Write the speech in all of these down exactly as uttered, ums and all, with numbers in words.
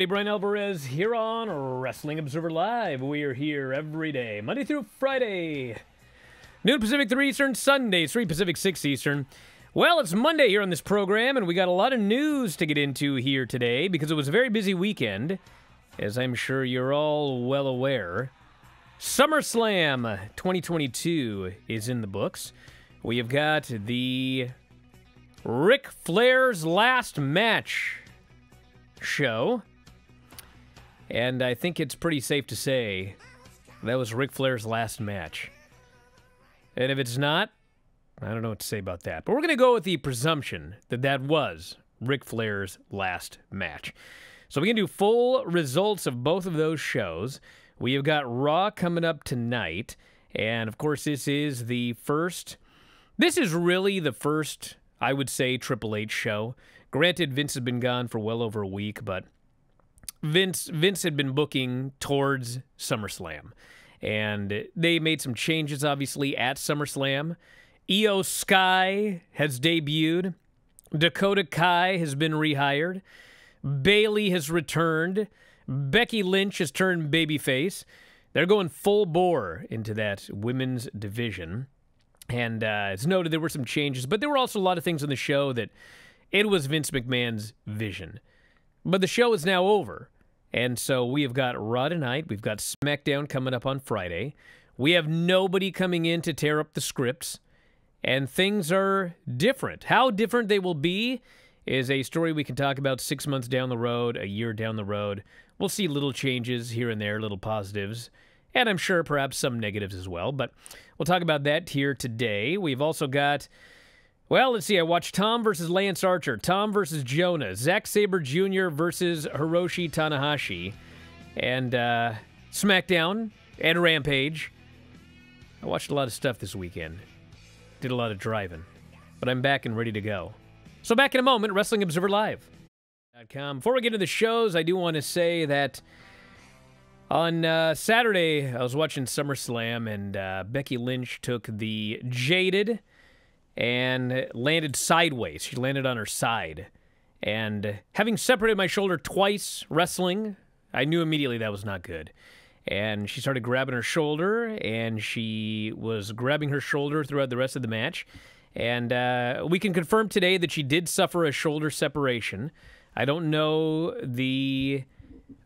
Hey, Bryan Alvarez here on Wrestling Observer Live. We are here every day, Monday through Friday. Noon Pacific, three Eastern, Sunday, three Pacific, six Eastern. Well, it's Monday here on this program, and we got a lot of news to get into here today because it was a very busy weekend, as I'm sure you're all well aware. SummerSlam twenty twenty-two is in the books. We have got the Ric Flair's Last Match show. And I think it's pretty safe to say that was Ric Flair's last match. And if it's not, I don't know what to say about that. But we're going to go with the presumption that that was Ric Flair's last match. So we can do full results of both of those shows. We have got Raw coming up tonight. And, of course, this is the first... This is really the first, I would say, Triple H show. Granted, Vince has been gone for well over a week, but... Vince Vince had been booking towards SummerSlam, and they made some changes, obviously, at SummerSlam. Io Shirai has debuted. Dakota Kai has been rehired. Bayley has returned. Becky Lynch has turned babyface. They're going full bore into that women's division. And uh, it's noted there were some changes, but there were also a lot of things on the show that it was Vince McMahon's vision. But the show is now over, and so we have got Raw tonight. We've got SmackDown coming up on Friday. We have nobody coming in to tear up the scripts, and things are different. How different they will be is a story we can talk about six months down the road, a year down the road. We'll see little changes here and there, little positives, and I'm sure perhaps some negatives as well, but we'll talk about that here today. We've also got... Well, let's see. I watched Tom versus Lance Archer, Tom versus Jonah, Zack Sabre Junior versus Hiroshi Tanahashi, and uh, SmackDown and Rampage. I watched a lot of stuff this weekend. Did a lot of driving, but I'm back and ready to go. So back in a moment, Wrestling Observer Live dot com. Before we get into the shows, I do want to say that on uh, Saturday, I was watching SummerSlam, and uh, Becky Lynch took the Jaded... and landed sideways. She landed on her side. And having separated my shoulder twice wrestling, I knew immediately that was not good. And she started grabbing her shoulder, and she was grabbing her shoulder throughout the rest of the match. And uh, we can confirm today that she did suffer a shoulder separation. I don't know the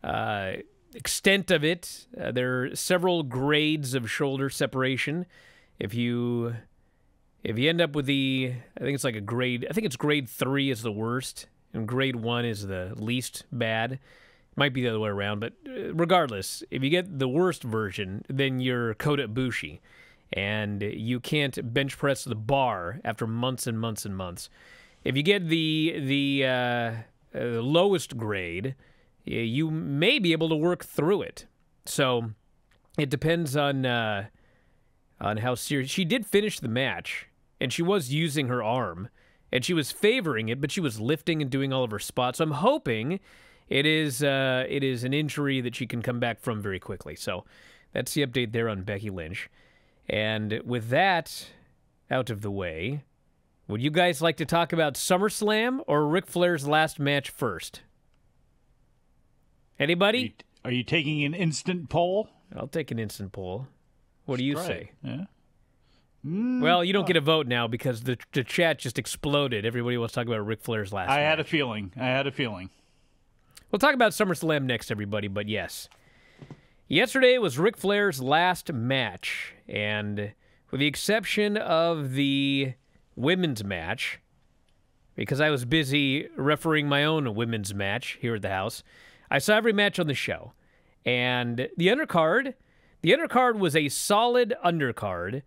uh, extent of it. Uh, there are several grades of shoulder separation. If you... If you end up with the, I think it's like a grade, I think it's grade three is the worst, and grade one is the least bad. It might be the other way around, but regardless, if you get the worst version, then you're Kota Ibushi, and you can't bench press the bar after months and months and months. If you get the, the uh, uh, lowest grade, you may be able to work through it. So it depends on, uh, on how serious. She did finish the match. And she was using her arm, and she was favoring it, but she was lifting and doing all of her spots. So I'm hoping it is uh, it is an injury that she can come back from very quickly. So that's the update there on Becky Lynch. And with that out of the way, would you guys like to talk about SummerSlam or Ric Flair's last match first? Anybody? Are you, are you taking an instant poll? I'll take an instant poll. What do you right. say? Yeah. Well, you don't get a vote now because the, the chat just exploded. Everybody wants to talk about Ric Flair's last I match. had a feeling. I had a feeling. We'll talk about SummerSlam next, everybody, but yes. Yesterday was Ric Flair's last match, and with the exception of the women's match, because I was busy refereeing my own women's match here at the house, I saw every match on the show. And the undercard, the undercard was a solid undercard,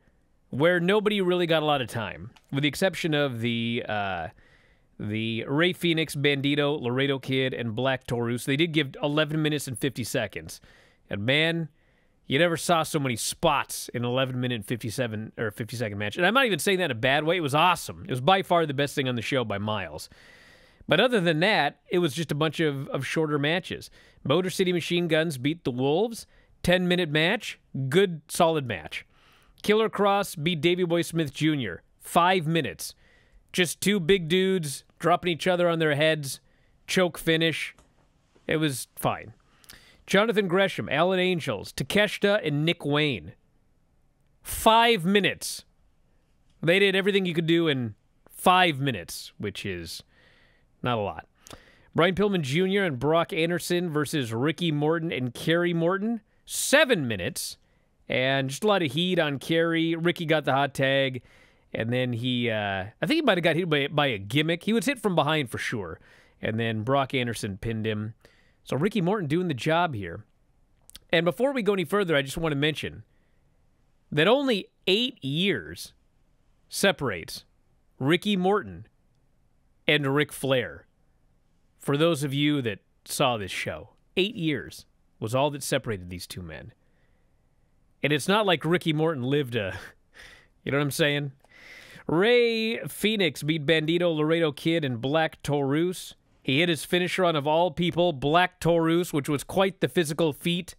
where nobody really got a lot of time, with the exception of the uh, the Rey Fénix, Bandito, Laredo Kid, and Black Taurus. They did give eleven minutes and fifty seconds. And man, you never saw so many spots in an eleven minute fifty-seven or fifty second match. And I'm not even saying that in a bad way. It was awesome. It was by far the best thing on the show by miles. But other than that, it was just a bunch of, of shorter matches. Motor City Machine Guns beat the Wolves. ten minute match. Good, solid match. Killer Cross beat Davey Boy Smith Junior Five minutes. Just two big dudes dropping each other on their heads. Choke finish. It was fine. Jonathan Gresham, Alan Angels, Takeshita, and Nick Wayne. Five minutes. They did everything you could do in five minutes, which is not a lot. Brian Pillman Junior and Brock Anderson versus Ricky Morton and Kerry Morton. Seven minutes. And just a lot of heat on Kerry. Ricky got the hot tag. And then he, uh, I think he might have got hit by, by a gimmick. He was hit from behind for sure. And then Brock Anderson pinned him. So Ricky Morton doing the job here. And before we go any further, I just want to mention that only eight years separates Ricky Morton and Ric Flair. For those of you that saw this show, eight years was all that separated these two men. And it's not like Ricky Morton lived a... You know what I'm saying? Rey Fénix beat Bandito, Laredo Kid, and Black Taurus. He hit his finisher on, of all people, Black Taurus, which was quite the physical feat.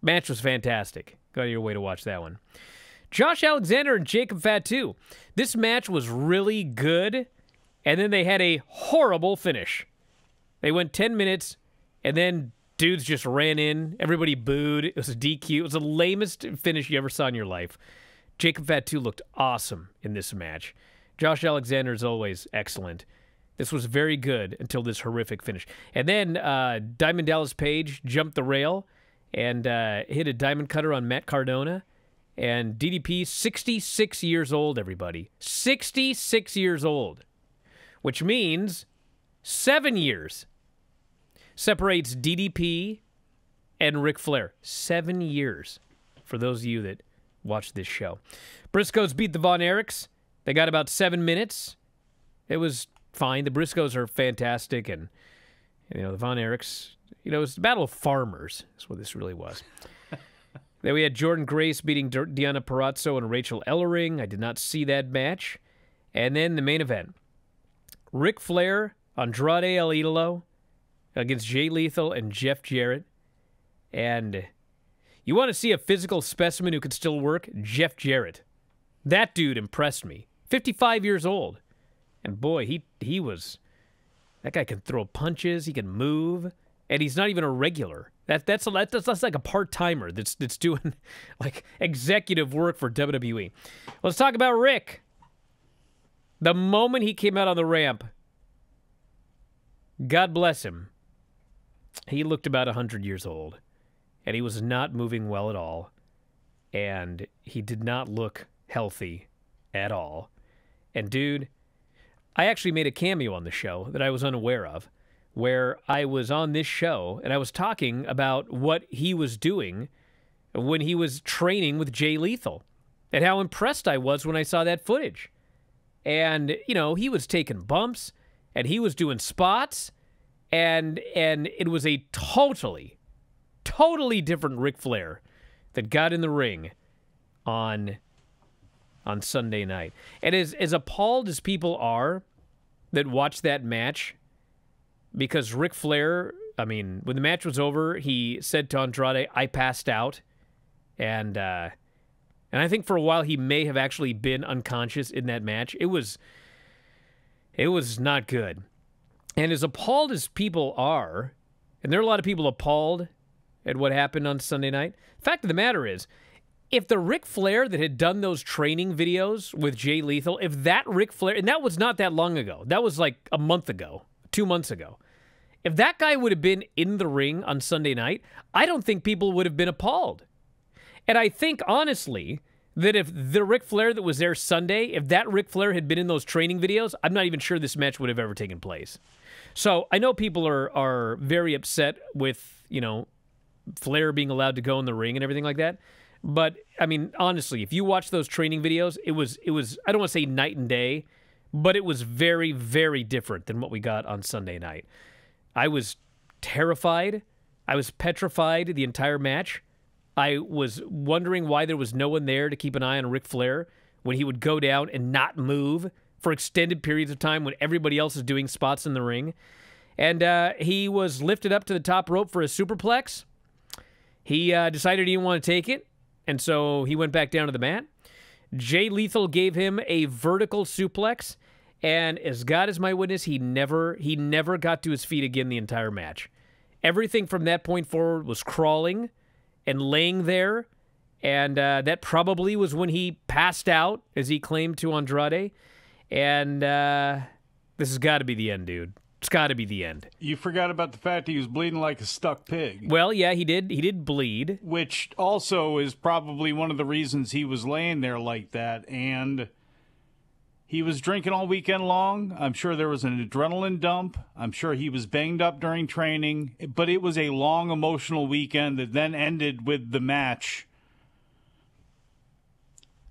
Match was fantastic. Go out of your way to watch that one. Josh Alexander and Jacob Fatu. This match was really good, and then they had a horrible finish. They went ten minutes, and then dudes just ran in. Everybody booed. It was a D Q. It was the lamest finish you ever saw in your life. Jacob Fatu looked awesome in this match. Josh Alexander is always excellent. This was very good until this horrific finish. And then uh, Diamond Dallas Page jumped the rail and uh, hit a diamond cutter on Matt Cardona. And D D P, sixty-six years old, everybody. sixty-six years old. Which means seven years separates D D P and Ric Flair. Seven years for those of you that watch this show. Briscoes beat the Von Erichs. They got about seven minutes. It was fine. The Briscoes are fantastic, and, and you know, the Von Erichs, you know, it's the battle of farmers. That's what this really was. Then we had Jordan Grace beating De Deonna Purrazzo and Rachel Ellering. I did not see that match. And then the main event. Ric Flair, Andrade El Idolo against Jay Lethal and Jeff Jarrett. And you want to see a physical specimen who could still work? Jeff Jarrett. That dude impressed me. fifty-five years old. And boy, he he was... That guy can throw punches. He can move. And he's not even a regular. That, that's, that's, that's like a part-timer that's, that's doing like executive work for W W E. Let's talk about Rick. The moment he came out on the ramp, God bless him, he looked about a hundred years old. And he was not moving well at all. And he did not look healthy at all. And dude, I actually made a cameo on the show that I was unaware of, where I was on this show and I was talking about what he was doing when he was training with Jay Lethal and how impressed I was when I saw that footage. And, you know, he was taking bumps and he was doing spots, and and it was a totally... totally different Ric Flair that got in the ring on on Sunday night. And as, as appalled as people are that watched that match, because Ric Flair, I mean, when the match was over, he said to Andrade, "I passed out." And, uh, and I think for a while he may have actually been unconscious in that match. It was, it was not good. And as appalled as people are, and there are a lot of people appalled at what happened on Sunday night, fact of the matter is, if the Ric Flair that had done those training videos with Jay Lethal, if that Ric Flair, and that was not that long ago, that was like a month ago, two months ago, if that guy would have been in the ring on Sunday night, I don't think people would have been appalled. And I think, honestly, that if the Ric Flair that was there Sunday, if that Ric Flair had been in those training videos, I'm not even sure this match would have ever taken place. So I know people are, are very upset with, you know, Flair being allowed to go in the ring and everything like that. But, I mean, honestly, if you watch those training videos, it was, it was I don't want to say night and day, but it was very, very different than what we got on Sunday night. I was terrified. I was petrified the entire match. I was wondering why there was no one there to keep an eye on Ric Flair when he would go down and not move for extended periods of time when everybody else is doing spots in the ring. And uh, he was lifted up to the top rope for a superplex. He uh, decided he didn't want to take it, and so he went back down to the mat. Jay Lethal gave him a vertical suplex, and as God is my witness, he never he never got to his feet again the entire match. Everything from that point forward was crawling and laying there, and uh, that probably was when he passed out, as he claimed to Andrade. And uh, this has got to be the end, dude. It's got to be the end. You forgot about the fact he was bleeding like a stuck pig. Well, yeah, he did. He did bleed. Which also is probably one of the reasons he was laying there like that. And he was drinking all weekend long. I'm sure there was an adrenaline dump. I'm sure he was banged up during training. But it was a long, emotional weekend that then ended with the match.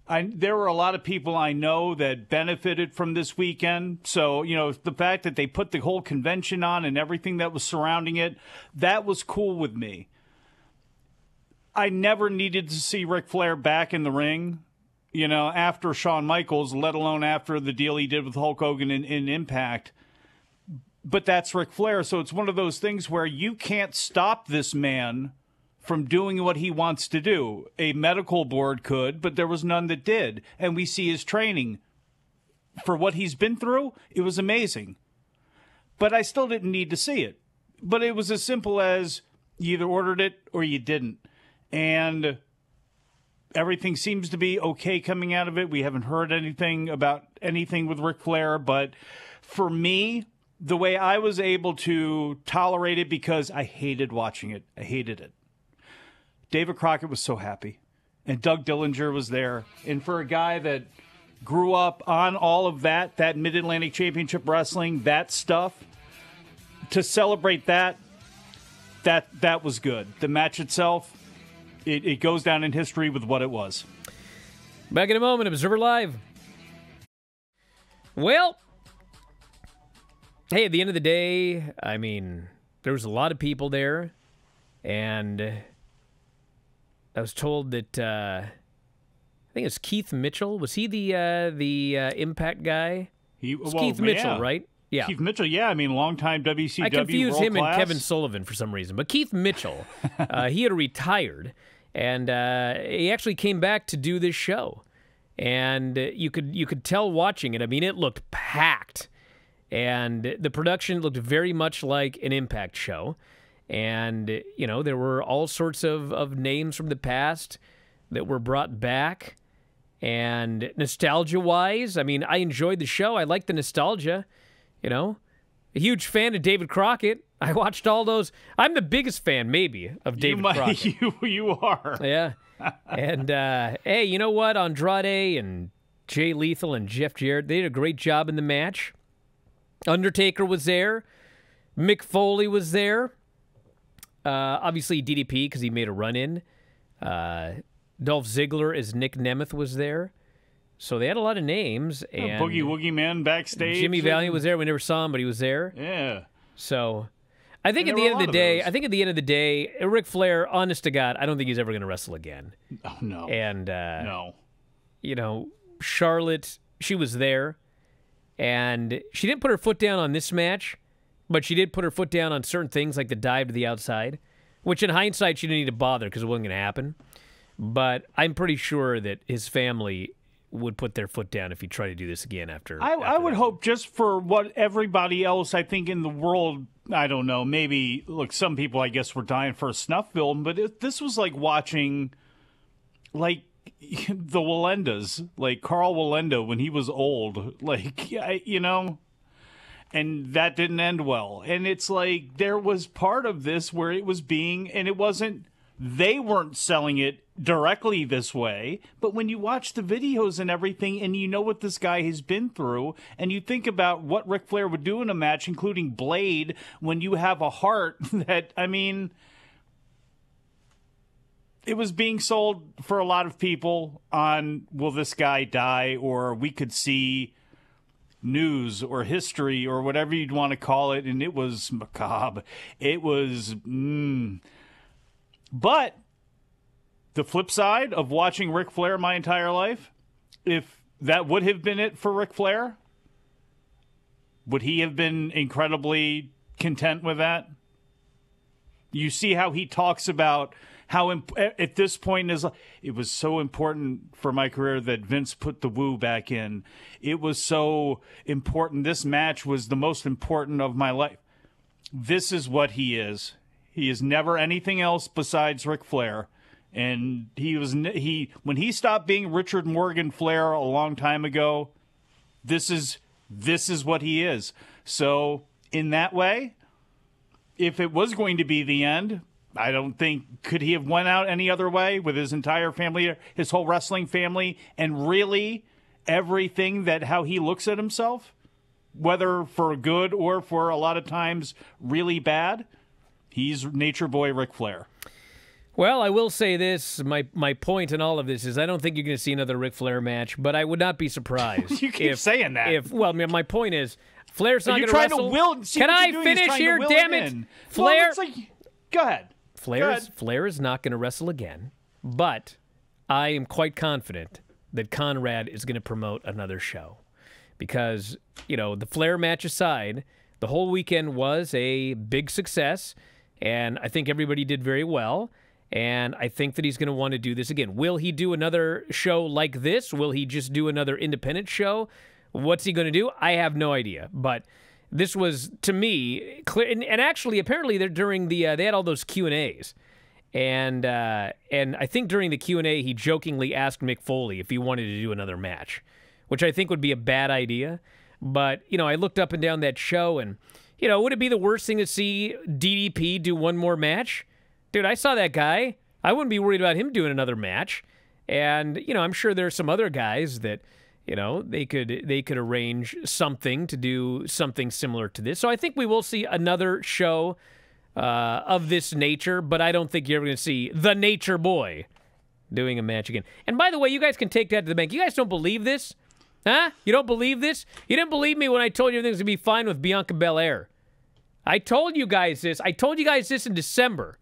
I, there were a lot of people I know that benefited from this weekend. So, you know, the fact that they put the whole convention on and everything that was surrounding it, that was cool with me. I never needed to see Ric Flair back in the ring, you know, after Shawn Michaels, let alone after the deal he did with Hulk Hogan in, in Impact. But that's Ric Flair. So it's one of those things where you can't stop this man from doing what he wants to do. A medical board could, but there was none that did. And we see his training. For what he's been through, it was amazing. But I still didn't need to see it. But it was as simple as you either ordered it or you didn't. And everything seems to be okay coming out of it. We haven't heard anything about anything with Ric Flair. But for me, the way I was able to tolerate it, because I hated watching it. I hated it. David Crockett was so happy, and Doug Dillinger was there. And for a guy that grew up on all of that, that Mid-Atlantic Championship Wrestling, that stuff, to celebrate that, that that was good. The match itself, it, it goes down in history with what it was. Back in a moment, Observer Live. Well, hey, at the end of the day, I mean, there was a lot of people there, and I was told that, uh, I think it's Keith Mitchell. Was he the uh, the uh, Impact guy? He, well, Keith Mitchell, yeah. right? Yeah. Keith Mitchell, yeah. I mean, longtime W C W. I confused him class. and Kevin Sullivan for some reason. But Keith Mitchell, uh, he had retired, and uh, he actually came back to do this show. And uh, you could you could tell watching it. I mean, it looked packed. And the production looked very much like an Impact show. And, you know, there were all sorts of, of names from the past that were brought back. And nostalgia-wise, I mean, I enjoyed the show. I liked the nostalgia, you know. A huge fan of David Crockett. I watched all those. I'm the biggest fan, maybe, of David you might, Crockett. You, you are. Yeah. And, uh, hey, you know what? Andrade and Jay Lethal and Jeff Jarrett, they did a great job in the match. Undertaker was there. Mick Foley was there. Uh, obviously, D D P, because he made a run-in. Uh, Dolph Ziggler as Nick Nemeth was there. So they had a lot of names. And oh, Boogie Woogie Man backstage. Jimmy Valiant was there. We never saw him, but he was there. Yeah. So I think and at the end of the day, those. I think at the end of the day, Ric Flair, honest to God, I don't think he's ever going to wrestle again. Oh, no. And, uh, no. you know, Charlotte, she was there. And she didn't put her foot down on this match. But she did put her foot down on certain things, like the dive to the outside, which in hindsight, she didn't need to bother because it wasn't going to happen. But I'm pretty sure that his family would put their foot down if he tried to do this again after. I, after I would that. hope, just for what everybody else, I think, in the world, I don't know, maybe, look, some people, I guess, were dying for a snuff film, but it, this was like watching, like, the Walendas, like Carl Walenda when he was old, like, you know. And that didn't end well. And it's like there was part of this where it was being, and it wasn't, they weren't selling it directly this way. But when you watch the videos and everything, and you know what this guy has been through, and you think about what Ric Flair would do in a match, including Blade, when you have a heart that, I mean, it was being sold for a lot of people on, will this guy die, or we could see news or history or whatever you'd want to call it, and it was macabre. It was mm. But the flip side of watching Ric Flair my entire life, if that would have been it for Ric Flair, would he have been incredibly content with that? You see how he talks about how imp at this point is it was so important for my career that Vince put the woo back in. It was so important. This match was the most important of my life. This is what he is. He is never anything else besides Ric Flair. And he was he when he stopped being Richard Morgan Flair a long time ago, this is this is what he is. So in that way, if it was going to be the end, I don't think could he have went out any other way with his entire family, his whole wrestling family, and really everything that how he looks at himself, whether for good or for a lot of times really bad. He's Nature Boy Ric Flair. Well, I will say this. My my point in all of this is I don't think you're going to see another Ric Flair match, but I would not be surprised. You keep if, saying that. If well, my point is Flair's not going to wrestle. To will, see Can I finish here? Damn it, it. Flair. Well, it's like, go ahead. Flair is Flair is not going to wrestle again, but I am quite confident that Conrad is going to promote another show because you know the Flair match aside, the whole weekend was a big success, and I think everybody did very well. And I think that he's going to want to do this again. Will he do another show like this? Will he just do another independent show? What's he going to do? I have no idea. But this was, to me, clear. And, and actually, apparently, they're during the uh, they had all those Q and A's. And, uh, and I think during the Q and A, he jokingly asked Mick Foley if he wanted to do another match, which I think would be a bad idea. But, you know, I looked up and down that show, and, you know, would it be the worst thing to see D D P do one more match? Dude, I saw that guy. I wouldn't be worried about him doing another match. And, you know, I'm sure there are some other guys that, you know, they could they could arrange something to do something similar to this. So I think we will see another show uh, of this nature, but I don't think you're ever going to see The Nature Boy doing a match again. And by the way, you guys can take that to the bank. You guys don't believe this? Huh? You don't believe this? You didn't believe me when I told you everything was going to be fine with Bianca Belair. I told you guys this. I told you guys this in December.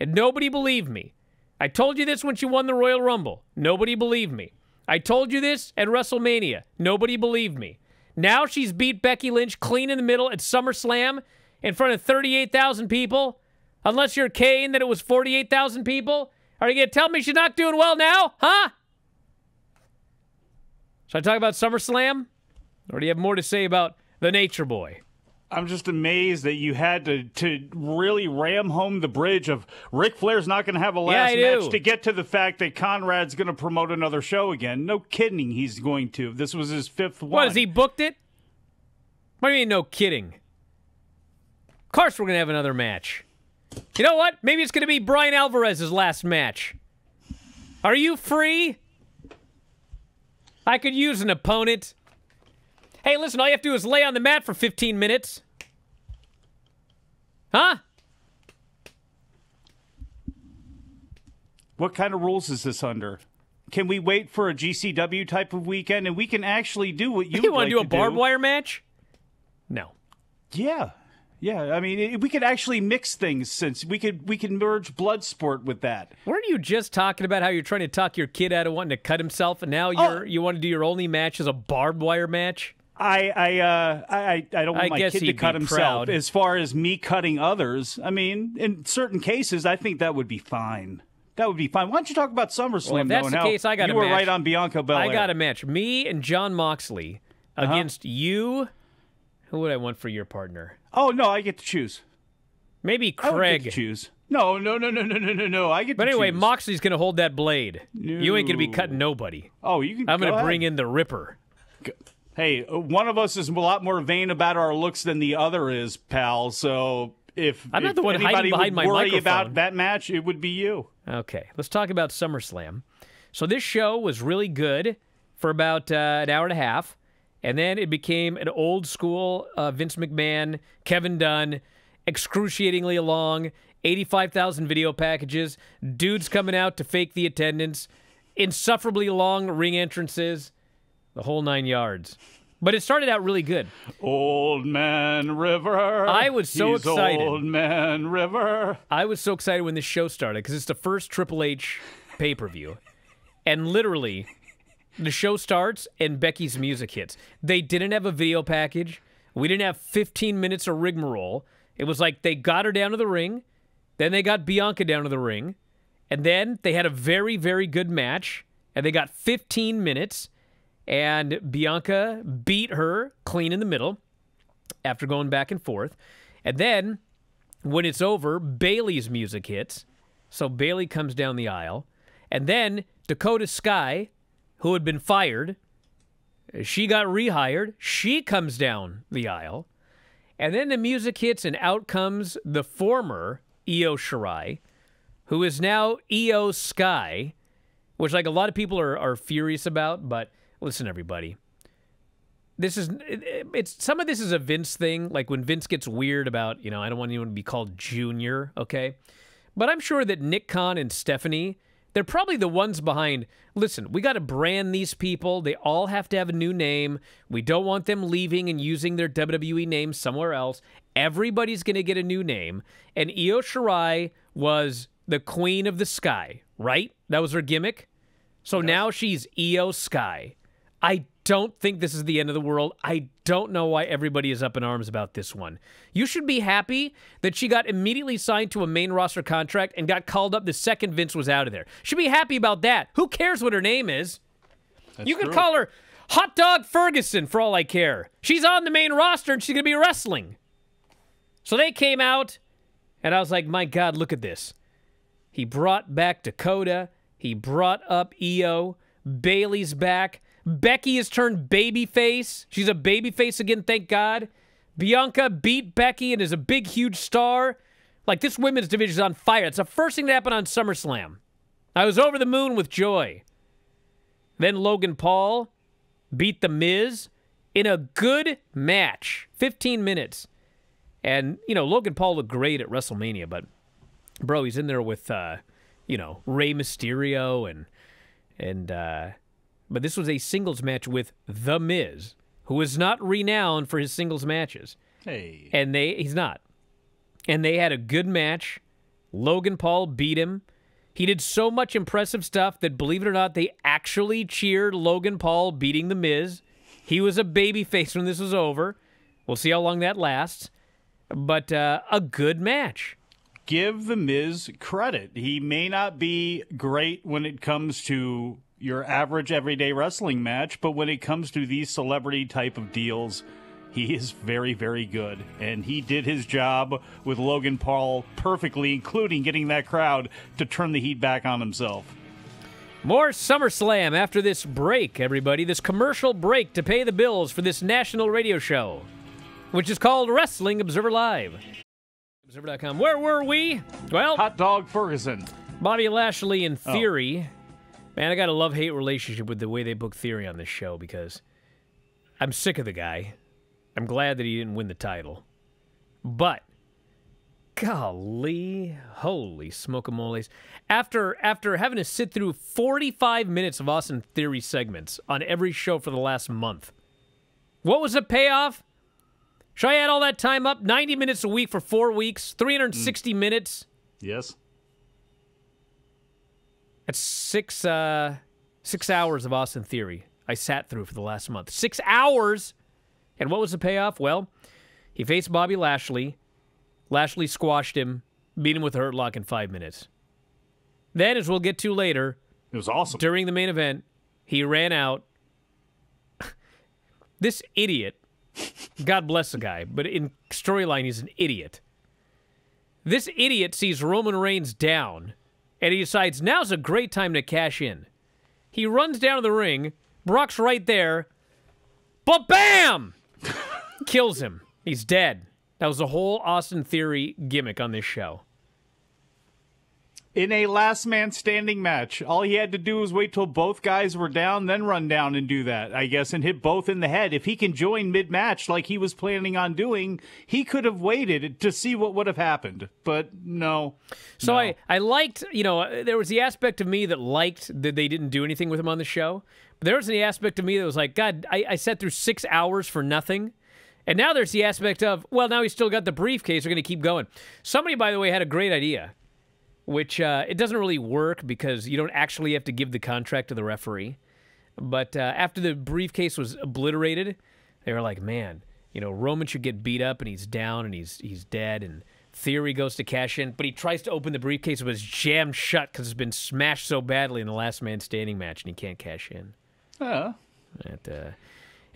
And nobody believed me. I told you this when she won the Royal Rumble. Nobody believed me. I told you this at WrestleMania. Nobody believed me. Now she's beat Becky Lynch clean in the middle at SummerSlam in front of thirty-eight thousand people. Unless you're Kane, that it was forty-eight thousand people. Are you going to tell me she's not doing well now? Huh? Should I talk about SummerSlam? Or do you have more to say about the Nature Boy? I'm just amazed that you had to, to really ram home the bridge of Ric Flair's not going to have a last yeah, match do. to get to the fact that Conrad's going to promote another show again. No kidding he's going to. This was his fifth one. What, has he booked it? What do you mean no kidding? Of course we're going to have another match. You know what? Maybe it's going to be Bryan Alvarez's last match. Are you free? I could use an opponent. Hey, listen, all you have to do is lay on the mat for fifteen minutes. Huh? What kind of rules is this under? Can we wait for a G C W type of weekend and we can actually do what you would like to do? You want to do a barbed wire match? No. Yeah. Yeah, I mean, it, we could actually mix things since we could we can merge blood sport with that. Weren't you just talking about how you're trying to talk your kid out of wanting to cut himself, and now you're oh. you want to do your only match as a barbed wire match? I I uh, I I don't want I my kid to cut himself. Proud. As far as me cutting others, I mean, in certain cases, I think that would be fine. That would be fine. Why don't you talk about SummerSlam? Well, if that's the case, I got you a match. You were right on Bianca Belair. I got a match. Me and John Moxley uh-huh. against you. Who would I want for your partner? Oh, no, I get to choose. Maybe Craig. I get to choose. No, no, no, no, no, no, no, no. I get but to anyway, choose. But anyway, Moxley's going to hold that blade. No. You ain't going to be cutting nobody. Oh, you can I'm going to bring in the Ripper. Hey, one of us is a lot more vain about our looks than the other is, pal. So if, I'm not if the one anybody behind would my worry microphone. about that match, it would be you. Okay, let's talk about SummerSlam. So this show was really good for about uh, an hour and a half. And then it became an old-school uh, Vince McMahon, Kevin Dunn, excruciatingly long, eighty-five thousand video packages, dudes coming out to fake the attendance, insufferably long ring entrances, the whole nine yards. But it started out really good. Old Man River. I was so He's excited. Old Man River. I was so excited when this show started because it's the first Triple H pay-per-view. And literally... the show starts, and Becky's music hits. They didn't have a video package. We didn't have fifteen minutes of rigmarole. It was like they got her down to the ring, then they got Bianca down to the ring, and then they had a very, very good match, and they got fifteen minutes, and Bianca beat her clean in the middle after going back and forth. And then When it's over, Bayley's music hits. So Bayley comes down the aisle. And then Dakota Sky, who had been fired, she got rehired. She comes down the aisle. And then the music hits, and out comes the former Io Shirai, who is now Io Sky, which, like, a lot of people are, are furious about. But listen, everybody, this is it, it's some of this is a Vince thing. Like when Vince gets weird about, you know, I don't want anyone to be called Junior, okay? But I'm sure that Nick Khan and Stephanie, they're probably the ones behind, listen, we got to brand these people. They all have to have a new name. We don't want them leaving and using their W W E name somewhere else. Everybody's going to get a new name. And Io Shirai was the Queen of the Sky, right? That was her gimmick. So yes. Now she's Io Sky. I don't think this is the end of the world. I don't know why everybody is up in arms about this one. You should be happy that she got immediately signed to a main roster contract and got called up the second Vince was out of there. Should be happy about that. Who cares what her name is? That's you can true. Call her Hot Dog Ferguson for all I care. She's on the main roster and she's going to be wrestling. So they came out and I was like, my God, look at this. He brought back Dakota. He brought up Io. Bayley's back. Becky has turned babyface. She's a babyface again, thank God. Bianca beat Becky and is a big, huge star. Like, this women's division is on fire. It's the first thing that happened on SummerSlam. I was over the moon with joy. Then Logan Paul beat The Miz in a good match. fifteen minutes. And, you know, Logan Paul looked great at WrestleMania, but, bro, he's in there with, uh, you know, Rey Mysterio and, and, uh... but this was a singles match with The Miz, who is not renowned for his singles matches. Hey. And they he's not. And they had a good match. Logan Paul beat him. He did so much impressive stuff that, believe it or not, they actually cheered Logan Paul beating The Miz. He was a babyface when this was over. We'll see how long that lasts. But uh, a good match. Give The Miz credit. He may not be great when it comes to your average everyday wrestling match, but when it comes to these celebrity type of deals, he is very, very good. And he did his job with Logan Paul perfectly, including getting that crowd to turn the heat back on himself. More SummerSlam after this break, everybody. This commercial break to pay the bills for this national radio show, which is called Wrestling Observer Live. Observer dot com. Where were we? Well, Hot Dog Ferguson. Bobby Lashley and Theory. Oh. Man, I got a love-hate relationship with the way they book Theory on this show because I'm sick of the guy. I'm glad that he didn't win the title. But, golly, holy smoke-a-moles. After, after having to sit through forty-five minutes of Austin Theory segments on every show for the last month, what was the payoff? Should I add all that time up? ninety minutes a week for four weeks, three hundred sixty mm. minutes. Yes. That's six, uh, six hours of Austin Theory I sat through for the last month. Six hours! And what was the payoff? Well, he faced Bobby Lashley. Lashley squashed him, beat him with a hurt lock in five minutes. Then, as we'll get to later, it was awesome. During the main event, he ran out. This idiot, God bless the guy, but in storyline, he's an idiot. This idiot sees Roman Reigns down, and he decides, now's a great time to cash in. He runs down to the ring. Brock's right there. But bam! Kills him. He's dead. That was the whole Austin Theory gimmick on this show. In a last man standing match, all he had to do was wait till both guys were down, then run down and do that, I guess, and hit both in the head. If he can join mid-match like he was planning on doing, he could have waited to see what would have happened. But no. So no. I, I liked, you know, there was the aspect of me that liked that they didn't do anything with him on the show. But there was the aspect of me that was like, God, I, I sat through six hours for nothing. And now there's the aspect of, well, now he's still got the briefcase. We're going to keep going. Somebody, by the way, had a great idea, which uh, it doesn't really work because you don't actually have to give the contract to the referee. But uh, after the briefcase was obliterated, they were like, man, you know, Roman should get beat up and he's down and he's he's dead and Theory goes to cash in, but he tries to open the briefcase, but it's jammed shut because it's been smashed so badly in the last man standing match and he can't cash in. Oh. But, uh,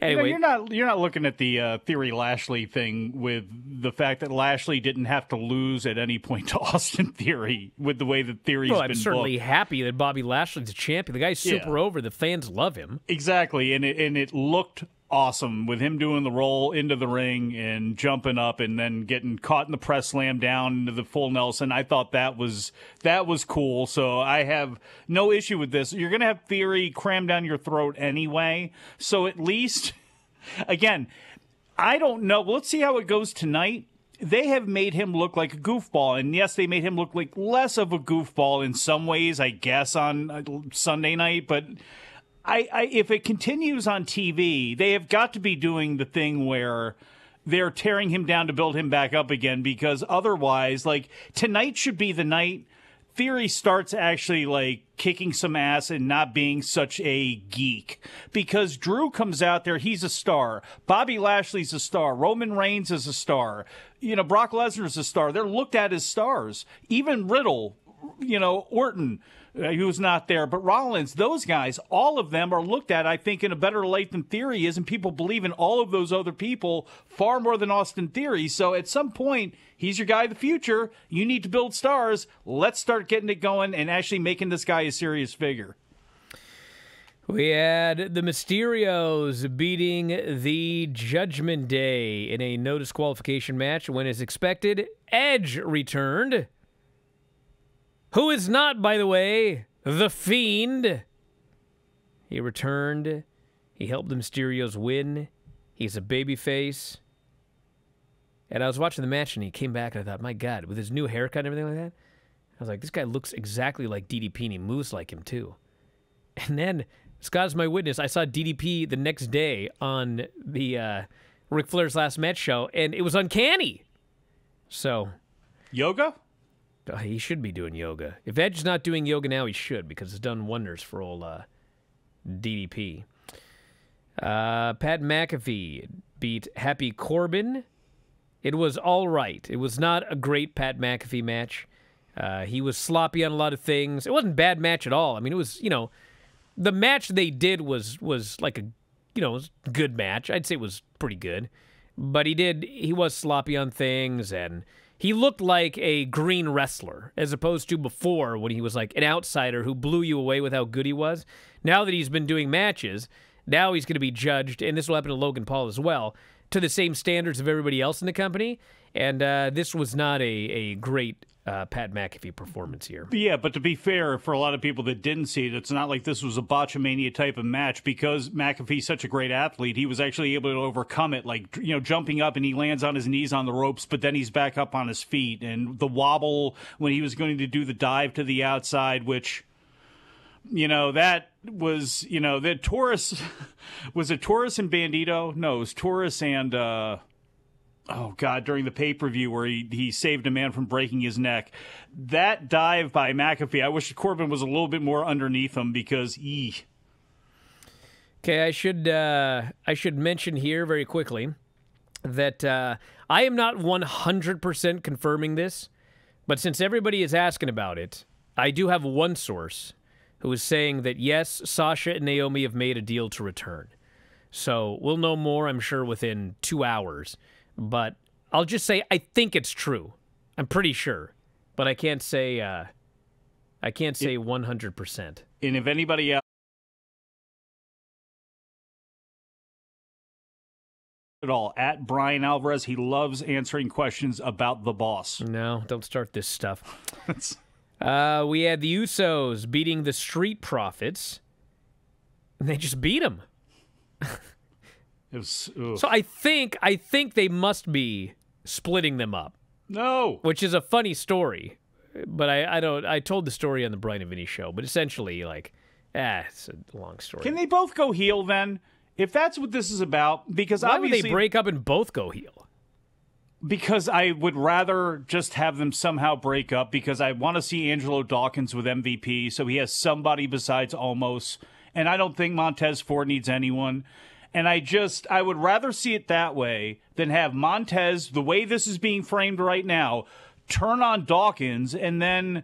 Anyway, you know, you're not you're not looking at the uh, Theory Lashley thing with the fact that Lashley didn't have to lose at any point to Austin Theory with the way that Theory's well, been. I'm certainly booked. happy that Bobby Lashley's a champion. The guy's super yeah. over. The fans love him. Exactly, and it and it looked awesome with him doing the roll into the ring and jumping up and then getting caught in the press slam down into the full Nelson. I thought that was that was cool. So I have no issue with this. You're going to have Theory crammed down your throat anyway. So at least, again, I don't know. Let's see how it goes tonight. They have made him look like a goofball. And yes, they made him look like less of a goofball in some ways, I guess, on Sunday night. But I, I, if it continues on T V, they have got to be doing the thing where they're tearing him down to build him back up again, because otherwise, like, tonight should be the night Theory starts actually, like, kicking some ass and not being such a geek. Because Drew comes out there, he's a star. Bobby Lashley's a star. Roman Reigns is a star. You know, Brock Lesnar's a star. They're looked at as stars. Even Riddle, you know, Orton, who's not there, but Rollins, those guys, all of them are looked at, I think, in a better light than Theory is, and people believe in all of those other people far more than Austin Theory. So at some point, he's your guy of the future. You need to build stars. Let's start getting it going and actually making this guy a serious figure. We had the Mysterios beating the Judgment Day in a no disqualification match when, as expected, Edge returned. Who is not, by the way, The Fiend. He returned. He helped the Mysterios win. He's a babyface. And I was watching the match, and he came back, and I thought, my God, with his new haircut and everything like that, I was like, this guy looks exactly like D D P, and he moves like him, too. And then, Scott's my witness, I saw D D P the next day on the uh, Ric Flair's Last Match show, and it was uncanny. So. Yoga? He should be doing yoga. If Edge's not doing yoga now, he should, because it's done wonders for old uh, D D P. Uh, Pat McAfee beat Happy Corbin. It was all right. It was not a great Pat McAfee match. Uh, he was sloppy on a lot of things. It wasn't a bad match at all. I mean, it was, you know, the match they did was was like a, you know, it was a good match. I'd say it was pretty good. But he did, he was sloppy on things, and he looked like a green wrestler, as opposed to before when he was like an outsider who blew you away with how good he was. Now that he's been doing matches, now he's going to be judged, and this will happen to Logan Paul as well, to the same standards of everybody else in the company. And uh, this was not a, a great uh, Pat McAfee performance here. Yeah, but to be fair, for a lot of people that didn't see it, it's not like this was a botchamania type of match, because McAfee's such a great athlete. He was actually able to overcome it, like, you know, jumping up and he lands on his knees on the ropes, but then he's back up on his feet. And the wobble when he was going to do the dive to the outside, which, you know, that was, you know, the Taurus, was it Taurus and Bandito? No, it was Taurus and... Uh, Oh, God, during the pay-per-view where he, he saved a man from breaking his neck. That dive by McAfee, I wish Corbin was a little bit more underneath him, because, ee. Okay, I should, uh, I should mention here very quickly that uh, I am not one hundred percent confirming this, but since everybody is asking about it, I do have one source who is saying that, yes, Sasha and Naomi have made a deal to return. So we'll know more, I'm sure, within two hours. But I'll just say I think it's true. I'm pretty sure, but I can't say uh, I can't say one hundred percent. And if anybody else at all at Bryan Alvarez, he loves answering questions about the boss. No, don't start this stuff. uh, we had the Usos beating the Street Profits, and they just beat them. It was, so I think I think they must be splitting them up. No, which is a funny story, but I, I don't. I told the story on the Brian and Vinny show, but essentially, like, ah, it's a long story. Can they both go heel then? If that's what this is about, because why obviously would they break up and both go heel? Because I would rather just have them somehow break up, because I want to see Angelo Dawkins with M V P, so he has somebody besides Almost, and I don't think Montez Ford needs anyone. And I just, I would rather see it that way than have Montez, the way this is being framed right now, turn on Dawkins and then,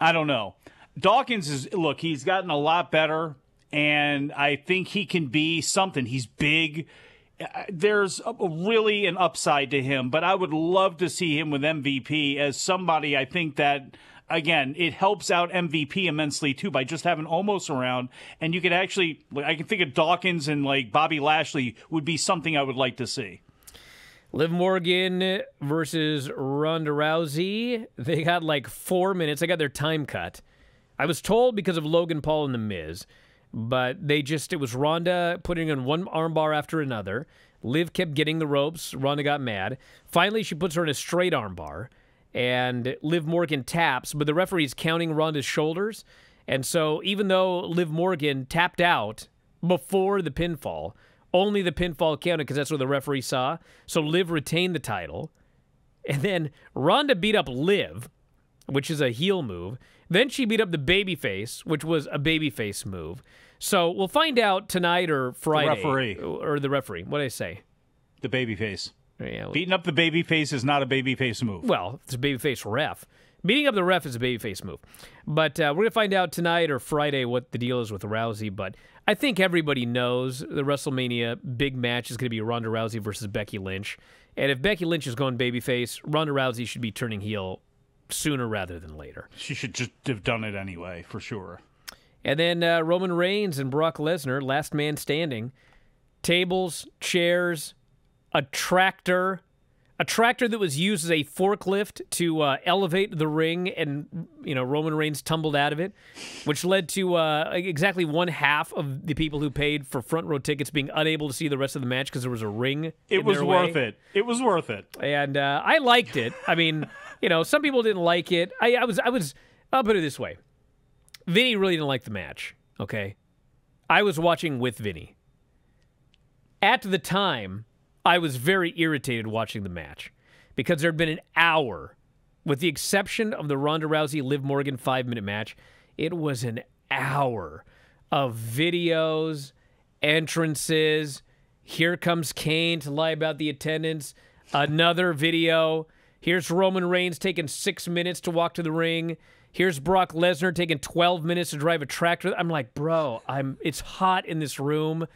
I don't know. Dawkins is, look, he's gotten a lot better. and I think he can be something. He's big. There's a, really an upside to him, but I would love to see him with M V P as somebody. I think that, again, it helps out M V P immensely, too, by just having Omos around. And you could actually, I can think of Dawkins and, like, Bobby Lashley would be something I would like to see. Liv Morgan versus Ronda Rousey. They got, like, four minutes. They got their time cut. I was told because of Logan Paul and The Miz. But they just, it was Ronda putting in one armbar after another. Liv kept getting the ropes. Ronda got mad. Finally, she puts her in a straight armbar. And Liv Morgan taps, but the referee's counting Ronda's shoulders. And so even though Liv Morgan tapped out before the pinfall, only the pinfall counted because that's what the referee saw. So Liv retained the title. And then Ronda beat up Liv, which is a heel move. Then she beat up the babyface, which was a babyface move. So we'll find out tonight or Friday. The referee. Or the referee. What did I say? The babyface. Yeah. Beating up the babyface is not a babyface move. Well, it's a babyface ref. Beating up the ref is a babyface move. But uh, we're going to find out tonight or Friday what the deal is with Rousey. But I think everybody knows the WrestleMania big match is going to be Ronda Rousey versus Becky Lynch. And if Becky Lynch is going babyface, Ronda Rousey should be turning heel sooner rather than later. She should just have done it anyway, for sure. And then uh, Roman Reigns and Brock Lesnar, last man standing. Tables, chairs, a tractor. A tractor that was used as a forklift to uh, elevate the ring, and you know Roman Reigns tumbled out of it, which led to uh, exactly one half of the people who paid for front row tickets being unable to see the rest of the match because there was a ring. It was worth it. It was worth it. And uh, I liked it. I mean, you know, some people didn't like it. I, I was, I was. I'll put it this way: Vinny really didn't like the match. Okay, I was watching with Vinny. At the time, I was very irritated watching the match because there had been an hour, with the exception of the Ronda Rousey-Liv Morgan five-minute match. It was an hour of videos, entrances, here comes Kane to lie about the attendance, another video, here's Roman Reigns taking six minutes to walk to the ring, here's Brock Lesnar taking twelve minutes to drive a tractor. I'm like, bro, I'm, it's hot in this room.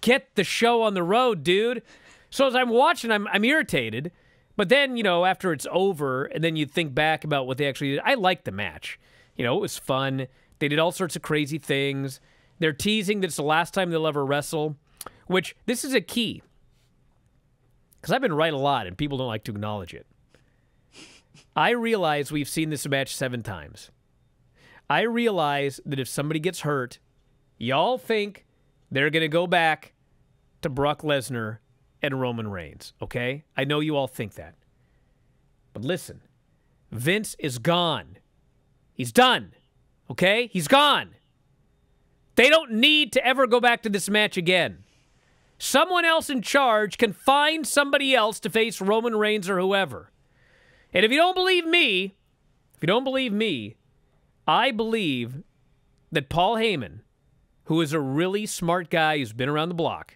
Get the show on the road, dude. So as I'm watching, I'm, I'm irritated. But then, you know, after it's over, and then you think back about what they actually did. I liked the match. You know, it was fun. They did all sorts of crazy things. They're teasing that it's the last time they'll ever wrestle, which this is a key. Because I've been right a lot, and people don't like to acknowledge it. I realize we've seen this match seven times. I realize that if somebody gets hurt, y'all think they're going to go back to Brock Lesnar and Roman Reigns, okay? I know you all think that. But listen, Vince is gone. He's done, okay? He's gone. They don't need to ever go back to this match again. Someone else in charge can find somebody else to face Roman Reigns or whoever. And if you don't believe me, if you don't believe me, I believe that Paul Heyman, who is a really smart guy who's been around the block,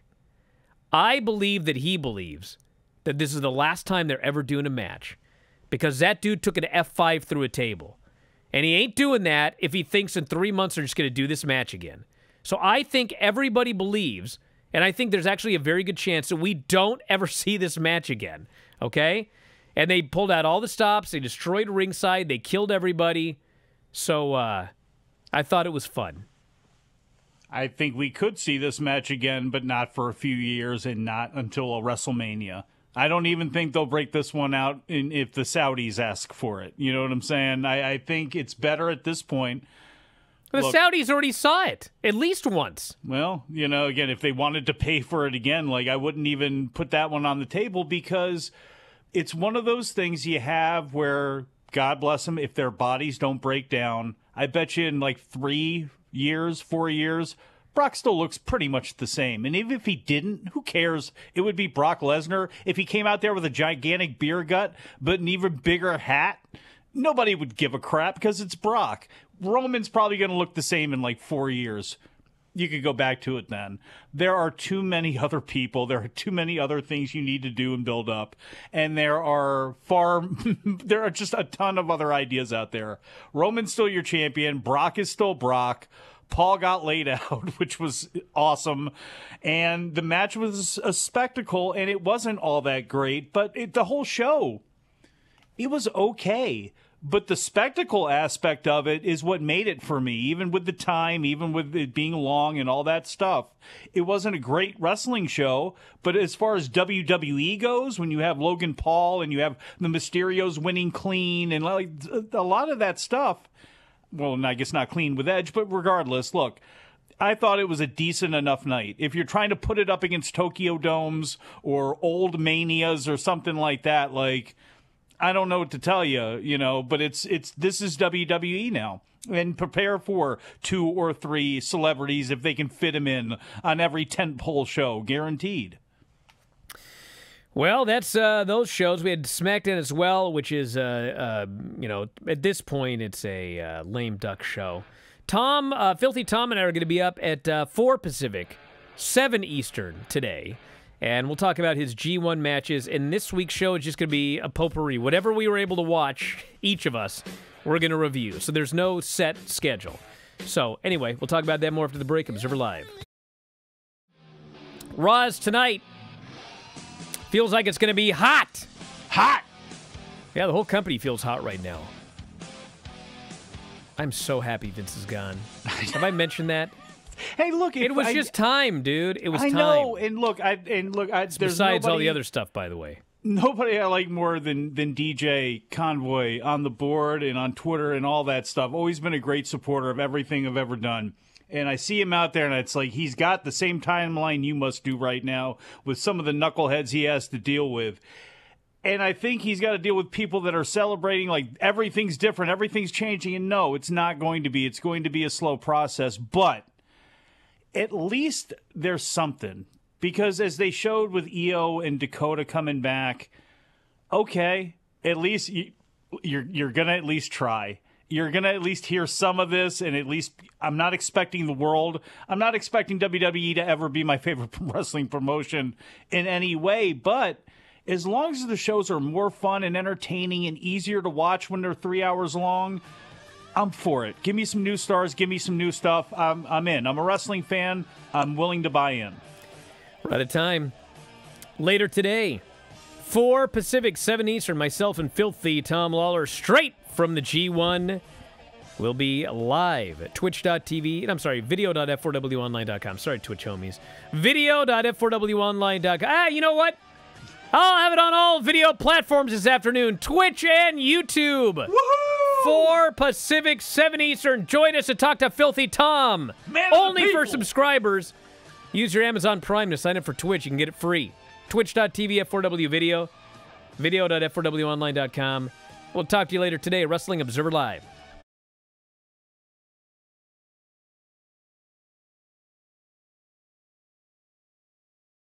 I believe that he believes that this is the last time they're ever doing a match because that dude took an F five through a table. And he ain't doing that if he thinks in three months they're just going to do this match again. So I think everybody believes, and I think there's actually a very good chance that we don't ever see this match again, okay? And they pulled out all the stops. They destroyed ringside. They killed everybody. So uh, I thought it was fun. I think we could see this match again, but not for a few years and not until a WrestleMania. I don't even think they'll break this one out in, if the Saudis ask for it. You know what I'm saying? I, I think it's better at this point. The Look, Saudis already saw it at least once. Well, you know, again, if they wanted to pay for it again, like I wouldn't even put that one on the table because it's one of those things you have where, God bless them, if their bodies don't break down, I bet you in like three years, four years, Brock still looks pretty much the same. And even if he didn't, who cares? It would be Brock Lesnar. If he came out there with a gigantic beer gut, but an even bigger hat, nobody would give a crap because it's Brock. Roman's probably going to look the same in like four years. You could go back to it then. There are too many other people. There are too many other things you need to do and build up. And there are far, there are just a ton of other ideas out there. Roman's still your champion. Brock is still Brock. Paul got laid out, which was awesome. And the match was a spectacle, and it wasn't all that great. But it, the whole show, it was okay. But the spectacle aspect of it is what made it for me, even with the time, even with it being long and all that stuff. It wasn't a great wrestling show, but as far as W W E goes, when you have Logan Paul and you have the Mysterios winning clean and like a lot of that stuff, well, I guess not clean with Edge, but regardless, look, I thought it was a decent enough night. If you're trying to put it up against Tokyo Domes or old Manias or something like that, like... I don't know what to tell you, you know, but it's it's this is W W E now. And prepare for two or three celebrities if they can fit them in on every tentpole show, guaranteed. Well, that's uh, those shows. We had SmackDown as well, which is, uh, uh, you know, at this point, it's a uh, lame duck show. Tom, uh, Filthy Tom and I are going to be up at uh, four Pacific, seven Eastern today. And we'll talk about his G one matches. And this week's show is just going to be a potpourri. Whatever we were able to watch, each of us, we're going to review. So there's no set schedule. So anyway, we'll talk about that more after the break. Observer Live. Raws tonight. Feels like it's going to be hot. Hot. Yeah, the whole company feels hot right now. I'm so happy Vince is gone. Have I mentioned that? Hey, look! It was I, just time, dude. It was time. I know, time. and look, I and look. I, there's Besides nobody, all the other stuff, by the way, nobody I like more than than D J Convoy on the board and on Twitter and all that stuff. Always been a great supporter of everything I've ever done. And I see him out there, and it's like he's got the same timeline you must do right now with some of the knuckleheads he has to deal with. And I think he's got to deal with people that are celebrating like everything's different, everything's changing. And no, it's not going to be. It's going to be a slow process, but. At least there's something, because as they showed with Io and Dakota coming back, okay, at least you, you're you're gonna at least try. You're gonna at least hear some of this, and at least I'm not expecting the world. I'm not expecting W W E to ever be my favorite wrestling promotion in any way, but as long as the shows are more fun and entertaining and easier to watch when they're three hours long, I'm for it. Give me some new stars. Give me some new stuff. I'm, I'm in. I'm a wrestling fan. I'm willing to buy in. We're out of time. Later today, four Pacific, seven Eastern, myself and Filthy Tom Lawler, straight from the G one, will be live at twitch dot T V. I'm sorry, video dot F four W online dot com. Sorry, Twitch homies. video dot F four W online dot com. Ah, you know what? I'll have it on all video platforms this afternoon. Twitch and YouTube. Woohoo! four Pacific, seven Eastern. Join us to talk to Filthy Tom. Man Only for subscribers. Use your Amazon Prime to sign up for Twitch. You can get it free. twitch dot T V F four W video. video dot F four W online dot com. We'll talk to you later today at Wrestling Observer Live.